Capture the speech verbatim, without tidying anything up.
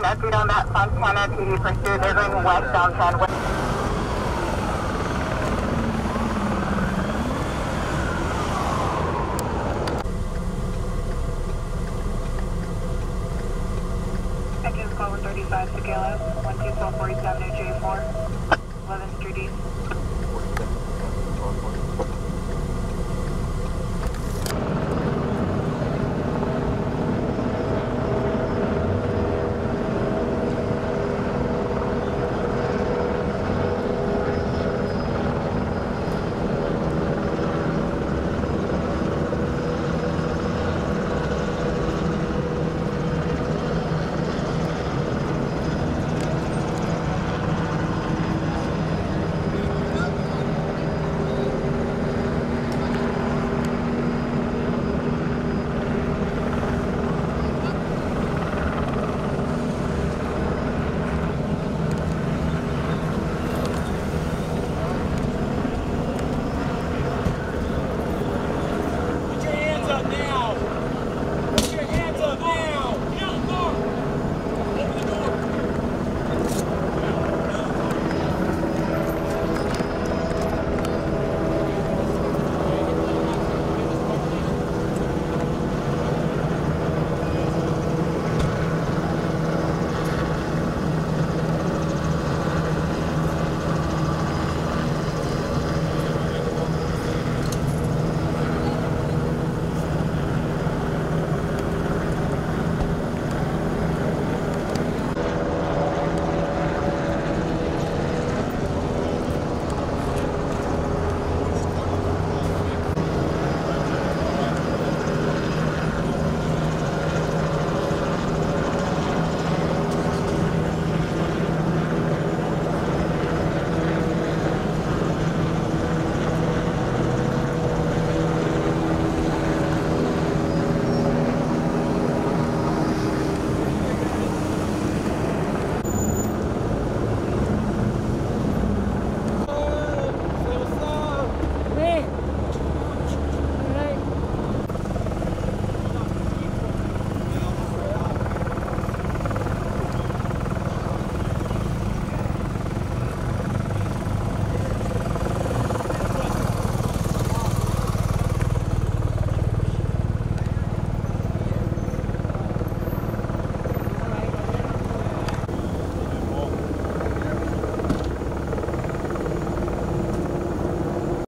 westbound exit on that Fontana P D pursuit Irving westbound ten. thirty-five to Gallo, one two four forty-seven J four, eleventh Street East.